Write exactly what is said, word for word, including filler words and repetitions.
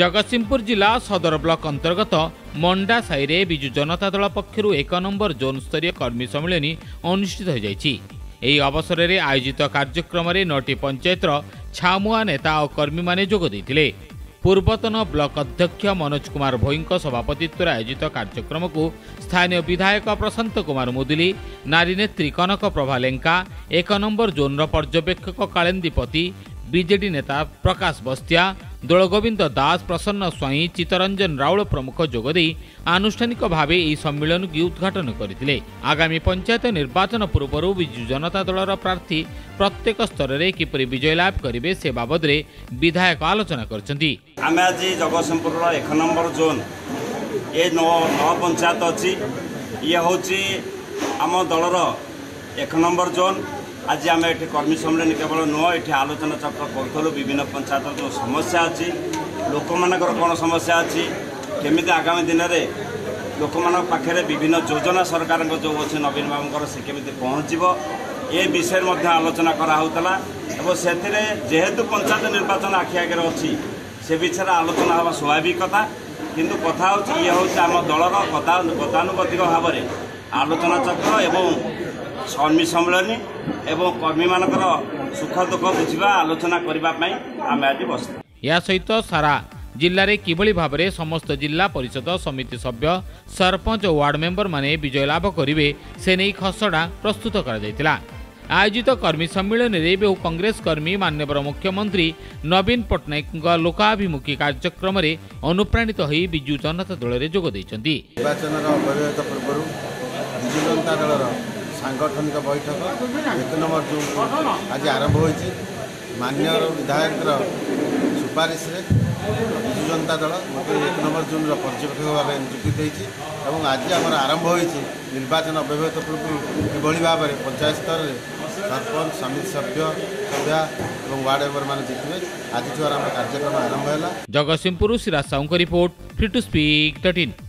जगत सिंहपुर जिला सदर ब्लॉक अंतर्गत मंडा साईर विजु जनता दल पक्षर एक नंबर जोन स्तरीय कर्मी सम्मिलनी अनुष्ठित हो जाई। अवसर में आयोजित कार्यक्रम में नौटी पंचायतर छामुआ नेता और कर्मी माने जोग देइतिले। पूर्वतन ब्लॉक अध्यक्ष मनोज कुमार भोईंक सभापतित्व आयोजित कार्यक्रम को स्थानीय विधायक प्रशांत कुमार मुदुली, नारी नेत्री कनक प्रभा लेंका, एक नंबर जोन पर्यवेक्षक कालिंदीपति, बीजेडी नेता प्रकाश बस्तिया, दोलगोविंद दास, प्रसन्न स्वाई, चित्तरंजन राउल प्रमुख जोगदे आनुष्ठानिक भाव यह सम्मेलन की उद्घाटन करते। आगामी पंचायत निर्वाचन पूर्व विजु जनता दल प्रार्थी प्रत्येक स्तर में किपर विजय लाभ करेंगे से बाबद में विधायक आलोचना करछंती। आमे आज जगत सिंहपुर एक नंबर जोन ये नौ पंचायत अच्छी ये हूँ आम दलर एक नंबर जोन। आज आम ये कर्मी सम्मेलन केवल नुह ये आलोचना चक्र करूँ विभिन्न पंचायत जो समस्या अच्छी लोक मानक कौन समस्या अच्छी केमी आगामी दिन में लोक माखे विभिन्न योजना सरकार जो अच्छे नवीन बाबूर से केमी पहुँच ये विषय में आलोचना कराला और से जेहेतु पंचायत निर्वाचन आखि आगे अच्छी से विषय आलोचना हवा स्वाभाविक कथा किंतु कथा ये हूँ आम दलर कथा गतानुगतिक भाव में आलोचना चक्र एवं कर्मी सम्मेलन एवं कर्मी मानकर सुख दुख बुझा आलोचना करने आम आज बस। या सहित सारा जिले में किभली भाव में समस्त जिला परिषद समिति सभ्य, सरपंच और वार्ड मेंबर माने विजय लाभ करेंगे से नहीं खसड़ा प्रस्तुत करा। आयोजित कर्मी सम्मेलन में बहु कांग्रेस कर्मी माननीय मुख्यमंत्री नवीन पटनायक लोकाभिमुखी कार्यक्रम में अनुप्राणित हो विजु जनता दल में जोग देइछंती। सांगठनिक बैठक एक नंबर जो आज आरंभ हो मान्य विधायक सुपारिश बिजु जनता दल मत एक नंबर जोन पर्यवेक्षक भाव में नियुक्ति और आज आमर आरंभ हो निर्वाचन अव्यवहित पूर्व किभली भाव में पंचायत स्तर में सरपंच समिति सभ्य सभ्या और वार्ड मेम्बर मान जितने आज आम कार्यक्रम आरंभ है। जगत सिंहपुर स्रीराज साहू रिपोर्ट।